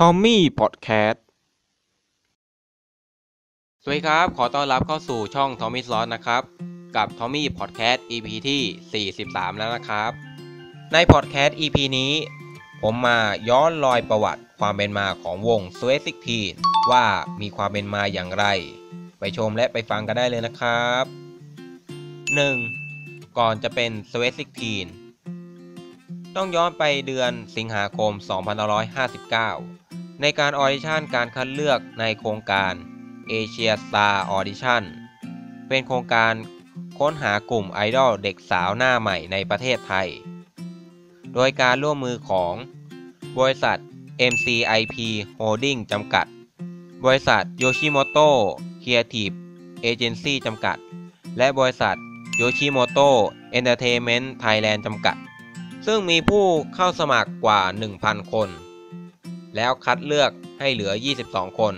ทอมมี่พอดแคสต์สวัสดีครับขอต้อนรับเข้าสู่ช่องทอมมี่สล็อตนะครับกับทอมมี่พอดแคสต์ EP ที่43แล้วนะครับในพอดแคสต์ EP นี้ผมมาย้อนรอยประวัติความเป็นมาของวง Sweat16 ว่ามีความเป็นมาอย่างไรไปชมและไปฟังกันได้เลยนะครับ 1. ก่อนจะเป็น Sweat16 ต้องย้อนไปเดือนสิงหาคม 2559 ในการออดิชั่นการคัดเลือกในโครงการ Asia Star Audition เป็นโครงการค้นหากลุ่มไอดอลเด็กสาวหน้าใหม่ในประเทศไทยโดยการร่วมมือของบริษัท MCIP Holding จำกัดบริษัท Yoshimoto Creative Agency จำกัดและบริษัท Yoshimoto Entertainment Thailand จำกัดซึ่งมีผู้เข้าสมัครกว่า 1,000 คนแล้วคัดเลือกให้เหลือ22คน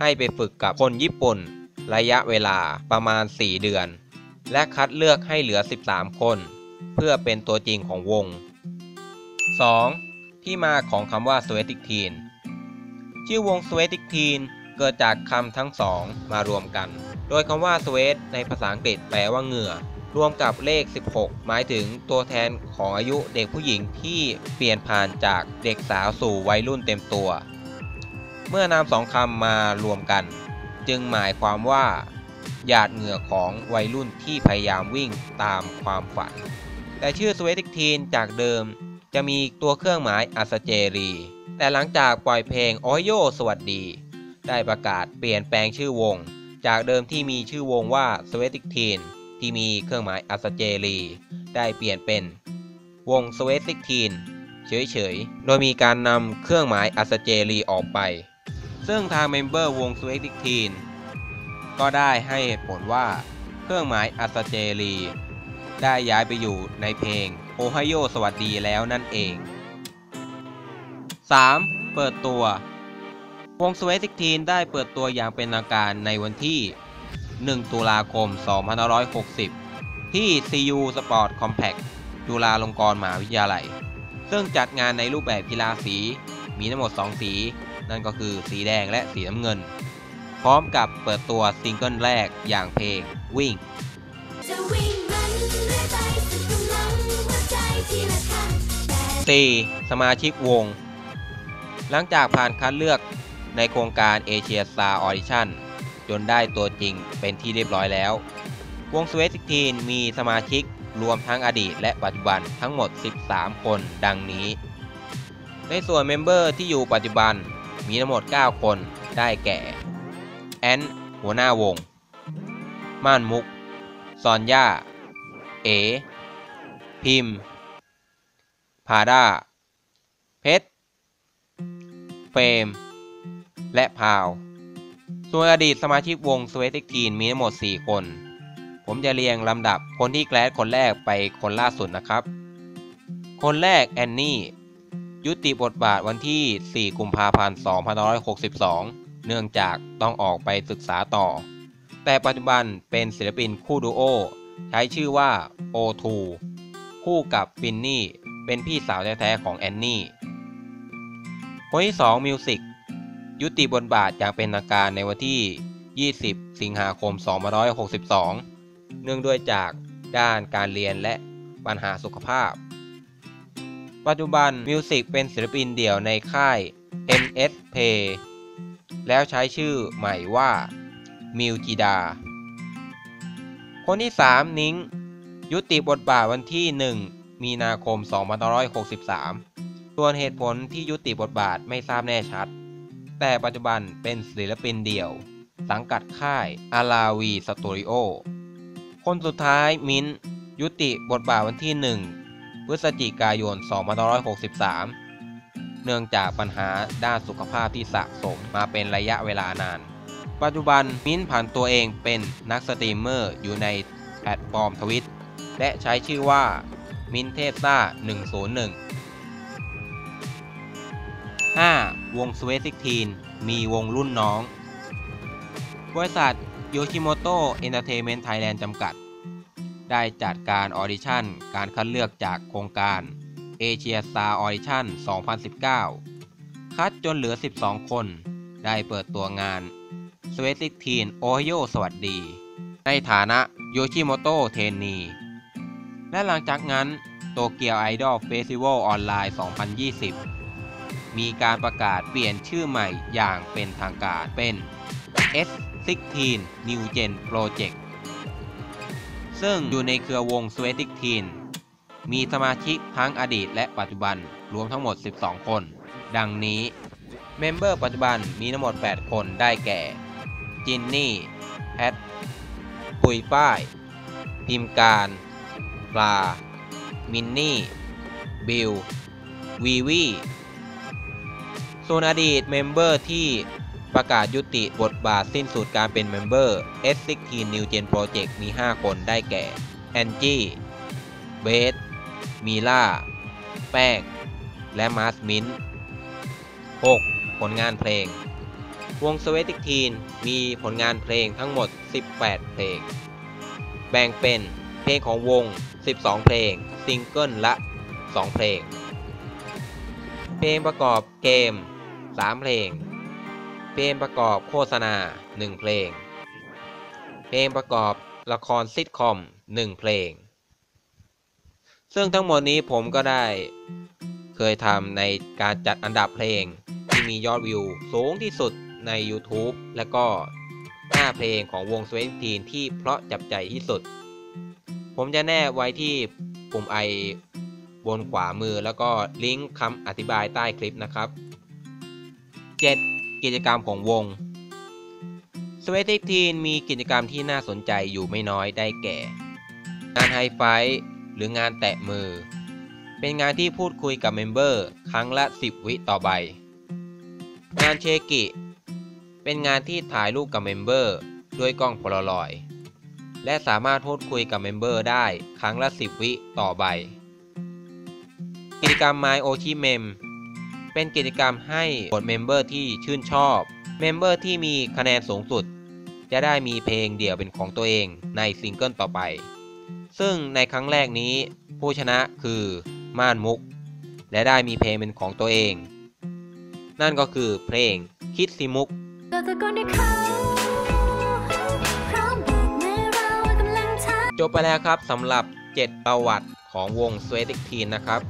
ให้ไปฝึกกับคนญี่ปุ่นระยะเวลาประมาณ4เดือนและคัดเลือกให้เหลือ13คนเพื่อเป็นตัวจริงของวง 2. ที่มาของคำว่า Sweat16 ชื่อวง Sweat16 เกิดจากคำทั้งสองมารวมกันโดยคำว่า Sweat ในภาษาอังกฤษแปลว่าเหงื่อรวมกับเลข16หมายถึงตัวแทนของอายุเด็กผู้หญิงที่เปลี่ยนผ่านจากเด็กสาวสู่วัยรุ่นเต็มตัวเมื่อนำสองคำมารวมกันจึงหมายความว่าหยาดเหงื่อของวัยรุ่นที่พยายามวิ่งตามความฝันแต่ชื่อ Sweat16 จากเดิมจะมีตัวเครื่องหมายอัศเจรีแต่หลังจากปล่อยเพลงโอโยสวัสดีได้ประกาศเปลี่ยนแปลงชื่อวงจากเดิมที่มีชื่อวงว่า Sweat16 ที่มีเครื่องหมายอัศเจรีได้เปลี่ยนเป็นวง Sweat16 เฉยๆโดยมีการนำเครื่องหมายอัศเจรีออกไปซึ่งทางเมมเบอร์วง Sweat16 ก็ได้ให้เหตุผลว่าเครื่องหมายอัศเจรีได้ย้ายไปอยู่ในเพลงโอไฮโอสวัสดีแล้วนั่นเอง 3. เปิดตัววง Sweat16 ได้เปิดตัวอย่างเป็นทางการในวันที่1ตุลาคม2560ที่ CU Sport Compact จุฬาลงกรณ์มหาวิทยาลัยซึ่งจัดงานในรูปแบบกีฬาสีมีทั้งหมด2สีนั่นก็คือสีแดงและสีน้ำเงินพร้อมกับเปิดตัวซิงเกิลแรกอย่างเพลงวิ่ง4. สมาชิกวงหลังจากผ่านคัดเลือกในโครงการ Asia Star Audition จนได้ตัวจริงเป็นที่เรียบร้อยแล้ววง Sweat16 มีสมาชิกรวมทั้งอดีตและปัจจุบันทั้งหมด13คนดังนี้ในส่วนเมมเบอร์ที่อยู่ปัจจุบันมีทั้งหมด9คนได้แก่แอนหัวหน้าวงม่านมุกซอนย่าเอพิมพาด้าเพชรเฟรมและพาวส่วนอดีตสมาชิกวง Sweat16 มีทั้งหมด4คนผมจะเรียงลำดับคนที่แกลดคนแรกไปคนล่าสุดนะครับคนแรกแอนนี่ยุติบทบาทวันที่4กุมภาพันธ์2562เนื่องจากต้องออกไปศึกษาต่อแต่ปัจจุบันเป็นศิลปินคู่ดูโอใช้ชื่อว่า O2 คู่กับฟินนี่เป็นพี่สาวแท้ๆของแอนนี่คนที่2มิวสิกยุติบทบาทอย่างเป็นทางการในวันที่20สิงหาคม2562เนื่องด้วยจากด้านการเรียนและปัญหาสุขภาพปัจจุบันมิวสิกเป็นศิลปินเดี่ยวในค่าย MSP แล้วใช้ชื่อใหม่ว่ามิวจิดาคนที่3นิ้งยุติบทบาทวันที่1มีนาคม2563ส่วนเหตุผลที่ยุติบทบาทไม่ทราบแน่ชัดแต่ปัจจุบันเป็นศิลปินเดี่ยวสังกัดค่ายอาราวีสตูดิโอคนสุดท้ายมิ้นยุติบทบาทวันที่1พฤศจิกายน2563เนื่องจากปัญหาด้านสุขภาพที่สะสมมาเป็นระยะเวลานานปัจจุบันมิ้นผันตัวเองเป็นนักสตรีมเมอร์อยู่ในแพลตฟอร์มทวิตและใช้ชื่อว่ามิ้นเทซ่า101 5. วง Sweat16 มีวงรุ่นน้องบริษัท Yoshimoto Entertainment Thailand จำกัดได้จัดการออดิชั่นการคัดเลือกจากโครงการ Asia Star Audition 2019 คัดจนเหลือ12คนได้เปิดตัวงาน Sweat16 โอไฮโอสวัสดีในฐานะ Yoshimoto เทนนีและหลังจากนั้นโตเกียวไอดอลเฟสติวัลออนไลน์2020มีการประกาศเปลี่ยนชื่อใหม่อย่างเป็นทางการเป็น S16 New Gen Project ซึ่งอยู่ในเครือวง Sweat16 มีสมาชิกทั้งอดีตและปัจจุบันรวมทั้งหมด12คนดังนี้เมมเบอร์ปัจจุบันมีทั้งหมด8คนได้แก่จินนี่แพทปุยป้ายทีมการปลามินนี่บิลวีวีส่วนอดีตเมมเบอร์ที่ประกาศยุติบทบาทสิ้นสุดการเป็นเมมเบอร์ S16 New Gen Project มี5คนได้แก่แอนจี้เบสมีล่าแป้งและมาสมิน 6. ผลงานเพลงวง Sweat16 มีผลงานเพลงทั้งหมด18เพลงแบ่งเป็นเพลงของวง12เพลงซิงเกิลละ2เพลงเพลงประกอบเกม3เพลงเพลงประกอบโฆษณา1เพลงเพลงประกอบละครซิทคอม1เพลงซึ่งทั้งหมดนี้ผมก็ได้เคยทำในการจัดอันดับเพลงที่มียอดวิวสูงที่สุดใน YouTube และก็5เพลงของวง Sweat16 ที่เพราะจับใจที่สุดผมจะแนบไว้ที่ปุ่มไอบนขวามือแล้วก็ลิงก์คำอธิบายใต้คลิปนะครับ 7. กิจกรรมของวง Sweat16 มีกิจกรรมที่น่าสนใจอยู่ไม่น้อยได้แก่งานไฮไฟท์หรืองานแตะมือเป็นงานที่พูดคุยกับเมมเบอร์ครั้งละ10 วิต่อใบงานเชกิเป็นงานที่ถ่ายรูปกับเมมเบอร์ด้วยกล้องโพลารอยด์และสามารถพูดคุยกับเมมเบอร์ได้ครั้งละ10 วิต่อใบกิจกรรม My Oshi Mem เป็นกิจกรรมให้โหวตเมมเบอร์ที่ชื่นชอบเมมเบอร์ที่มีคะแนนสูงสุดจะได้มีเพลงเดี่ยวเป็นของตัวเองในซิงเกิลต่อไปซึ่งในครั้งแรกนี้ผู้ชนะคือม่านมุกและได้มีเพลงเป็นของตัวเองนั่นก็คือเพลงคิดซิมุกจบไปแล้วครับสำหรับ7ประวัติของวง Sweat16 นะครับ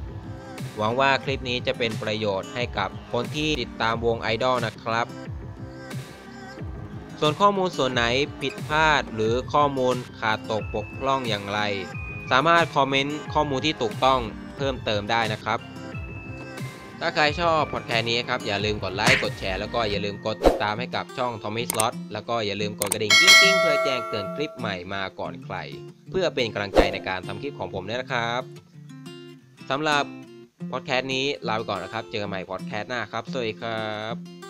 หวังว่าคลิปนี้จะเป็นประโยชน์ให้กับคนที่ติดตามวงไอดอลนะครับส่วนข้อมูลส่วนไหนผิดพลาดหรือข้อมูลขาดตกบกพร่องอย่างไรสามารถคอมเมนต์ข้อมูลที่ถูกต้องเพิ่มเติมได้นะครับถ้าใครชอบพอดแคสต์นี้ครับอย่าลืมกดไลค์กดแชร์แล้วก็อย่าลืมกดติดตามให้กับช่อง Tommy Slot แล้วก็อย่าลืมกดกระดิ่งกิ๊งๆเพื่อแจ้งเตือนคลิปใหม่มาก่อนใครเพื่อเป็นกำลังใจในการทำคลิปของผมด้วยนะครับสำหรับพอดแคสต์นี้ลาไปก่อนนะครับเจอกันใหม่พอดแคสต์หน้าครับสวัสดีครับ